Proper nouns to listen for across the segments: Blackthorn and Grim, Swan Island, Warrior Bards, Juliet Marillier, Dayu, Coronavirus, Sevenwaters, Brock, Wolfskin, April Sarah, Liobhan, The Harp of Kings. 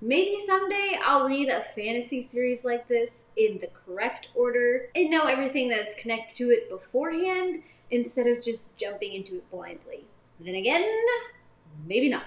Maybe someday I'll read a fantasy series like this in the correct order and know everything that's connected to it beforehand instead of just jumping into it blindly. Then again, maybe not.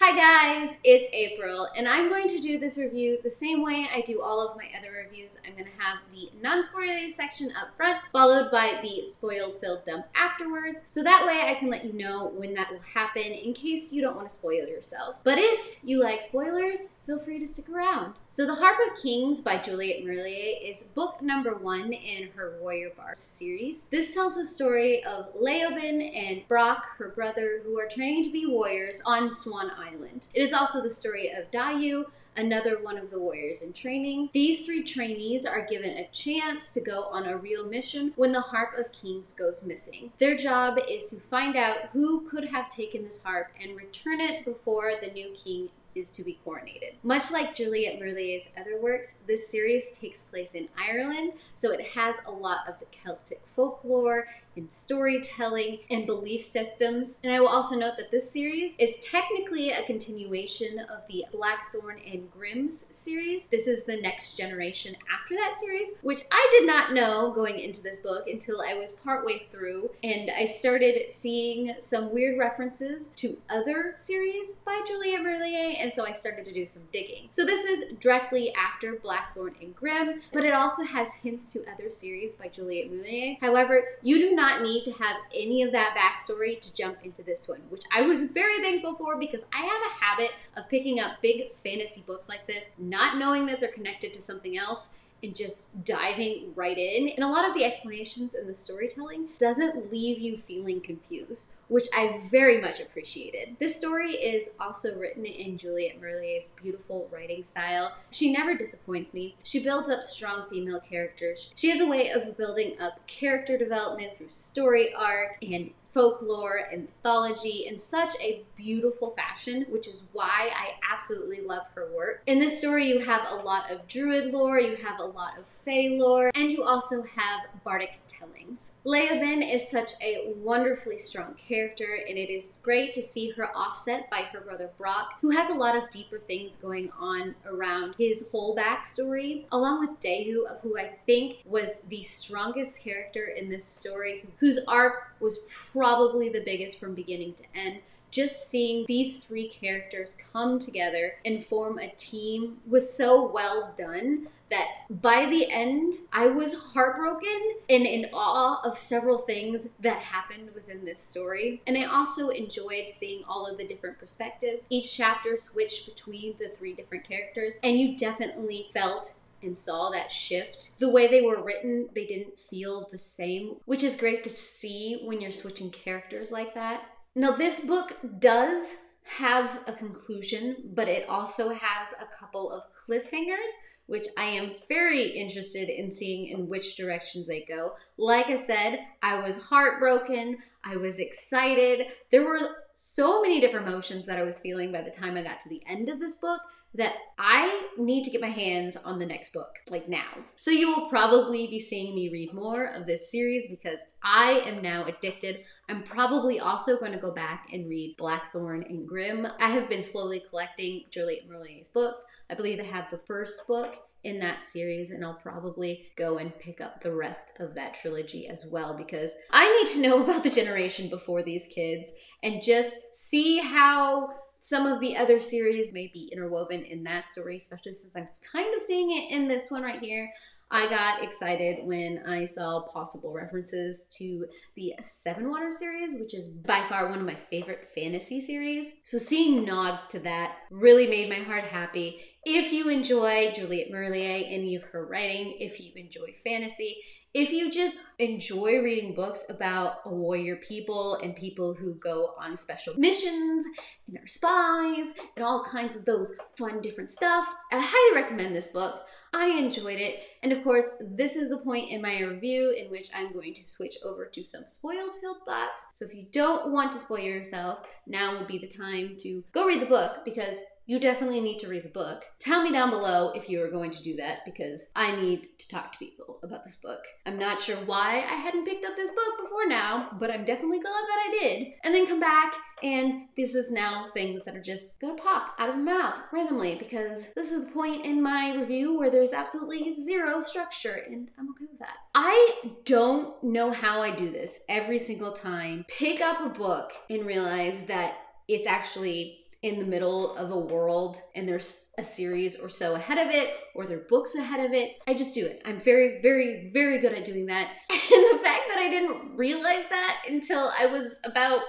Hi guys, it's April, and I'm going to do this review the same way I do all of my other reviews. I'm going to have the non-spoilery section up front, followed by the spoiled filled dump afterwards, so that way I can let you know when that will happen in case you don't want to spoil yourself. But if you like spoilers, feel free to stick around. So The Harp of Kings by Juliet Marillier is book number 1 in her Warrior Bards series. This tells the story of Liobhan and Brock, her brother, who are training to be warriors on Swan Island. It is also the story of Dayu, another one of the warriors in training. These three trainees are given a chance to go on a real mission when the Harp of Kings goes missing. Their job is to find out who could have taken this harp and return it before the new king is to be coronated. Much like Juliet Marillier's other works, this series takes place in Ireland, so it has a lot of the Celtic folklore and storytelling and belief systems. And I will also note that this series is technically a continuation of the Blackthorn and Grim's series. This is the next generation after that series, which I did not know going into this book until I was partway through and I started seeing some weird references to other series by Juliet Marillier, and so I started to do some digging. So this is directly after Blackthorn and Grim, but it also has hints to other series by Juliet Marillier. However, you do not need to have any of that backstory to jump into this one, which I was very thankful for because I have a habit of picking up big fantasy books like this, not knowing that they're connected to something else, and just diving right in. And a lot of the explanations and the storytelling doesn't leave you feeling confused, which I very much appreciated. This story is also written in Juliet Marillier's beautiful writing style. She never disappoints me. She builds up strong female characters. She has a way of building up character development through story arc and folklore and mythology in such a beautiful fashion, which is why I absolutely love her work. In this story, you have a lot of druid lore, you have a lot of fae lore, and you also have bardic tellings. Liobhan is such a wonderfully strong character, and it is great to see her offset by her brother Brock, who has a lot of deeper things going on around his whole backstory, along with Dayu, who I think was the strongest character in this story, whose arc was probably the biggest from beginning to end. Just seeing these three characters come together and form a team was so well done that by the end, I was heartbroken and in awe of several things that happened within this story. And I also enjoyed seeing all of the different perspectives. Each chapter switched between the three different characters, and you definitely felt and saw that shift. The way they were written, they didn't feel the same, which is great to see when you're switching characters like that. Now, this book does have a conclusion, but it also has a couple of cliffhangers, which I am very interested in seeing in which directions they go. Like I said, I was heartbroken, I was excited. There were so many different emotions that I was feeling by the time I got to the end of this book that I need to get my hands on the next book, like now. So you will probably be seeing me read more of this series because I am now addicted. I'm probably also going to go back and read Blackthorn and Grim. I have been slowly collecting Juliet Marillier's books. I believe I have the first book in that series, and I'll probably go and pick up the rest of that trilogy as well because I need to know about the generation before these kids and just see how some of the other series may be interwoven in that story, especially since I'm kind of seeing it in this one right here. I got excited when I saw possible references to the Sevenwaters series, which is by far one of my favorite fantasy series. So seeing nods to that really made my heart happy. If you enjoy Juliet Marillier, any of her writing, if you enjoy fantasy, if you just enjoy reading books about warrior people and people who go on special missions and are spies and all kinds of those fun different stuff, I highly recommend this book. I enjoyed it. And of course, this is the point in my review in which I'm going to switch over to some spoiled filled thoughts. So if you don't want to spoil yourself, now would be the time to go read the book because you definitely need to read the book. Tell me down below if you are going to do that, because I need to talk to people about this book. I'm not sure why I hadn't picked up this book before now, but I'm definitely glad that I did. And then come back, and this is now things that are just gonna pop out of my mouth randomly, because this is the point in my review where there's absolutely zero structure, and I'm okay with that. I don't know how I do this every single time. Pick up a book and realize that it's actually in the middle of a world and there's a series or so ahead of it, or there are books ahead of it. I just do it. I'm very, very, very good at doing that. And the fact that I didn't realize that until I was about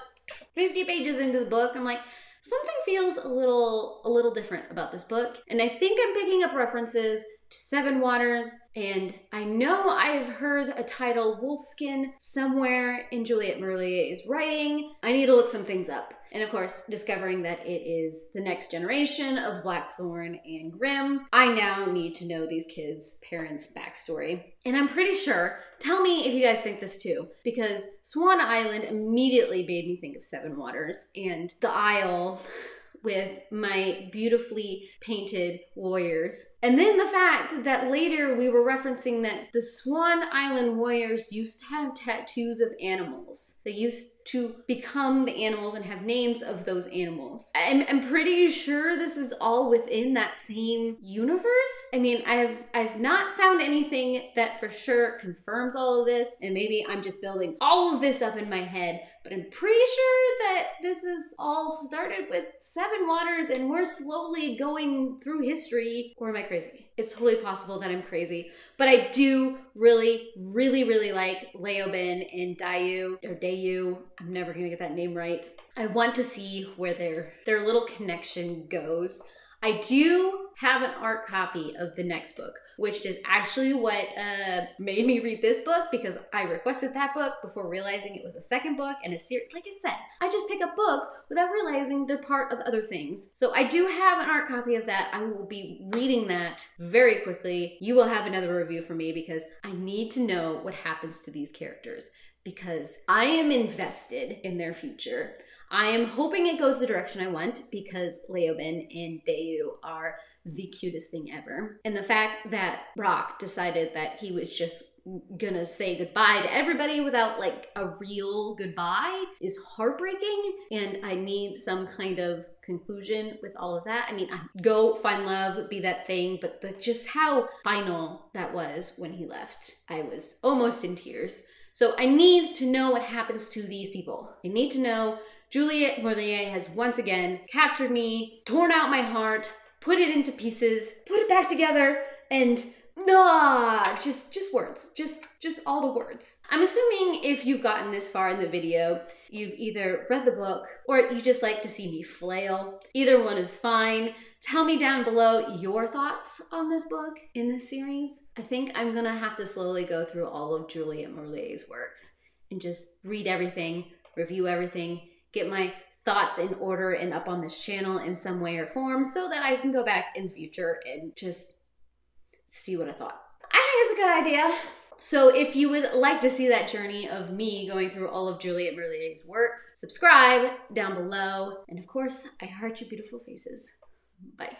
50 pages into the book, I'm like, something feels a little different about this book. And I think I'm picking up references to Sevenwaters, and I know I've heard a title, Wolfskin, somewhere in Juliet Marillier's writing. I need to look some things up. And of course, discovering that it is the next generation of Blackthorn and Grim. I now need to know these kids' parents' backstory. And I'm pretty sure, tell me if you guys think this too, because Swan Island immediately made me think of Sevenwaters and the Isle with my beautifully painted warriors. And then the fact that later we were referencing that the Swan Island warriors used to have tattoos of animals. They used to become the animals and have names of those animals. I'm pretty sure this is all within that same universe. I mean, I've not found anything that for sure confirms all of this, and maybe I'm just building all of this up in my head, but I'm pretty sure that this is all started with Sevenwaters and we're slowly going through history. Or am I crazy? It's totally possible that I'm crazy, but I do really, really, really like Liobhan and Dayu. I'm never gonna get that name right. I want to see where their little connection goes. I do have an art copy of the next book, which is actually what made me read this book, because I requested that book before realizing it was a second book and a series. Like I said, I just pick up books without realizing they're part of other things. So I do have an art copy of that. I will be reading that very quickly. You will have another review from me, because I need to know what happens to these characters, because I am invested in their future. I am hoping it goes the direction I want, because Liobhan and Dayu are the cutest thing ever. And the fact that Brock decided that he was just gonna say goodbye to everybody without like a real goodbye is heartbreaking, and I need some kind of conclusion with all of that. I mean, go find love, be that thing, but just how final that was when he left. I was almost in tears. So I need to know what happens to these people. I need to know. Juliet Marillier has once again captured me, torn out my heart, put it into pieces, put it back together, and just words, just all the words. I'm assuming if you've gotten this far in the video, you've either read the book or you just like to see me flail. Either one is fine. Tell me down below your thoughts on this book in this series. I think I'm gonna have to slowly go through all of Juliet Marillier's works and just read everything, review everything, get my thoughts in order and up on this channel in some way or form, so that I can go back in future and just see what I thought. I think it's a good idea. So if you would like to see that journey of me going through all of Juliet Marillier's works, subscribe down below. And of course, I heart your beautiful faces. Bye.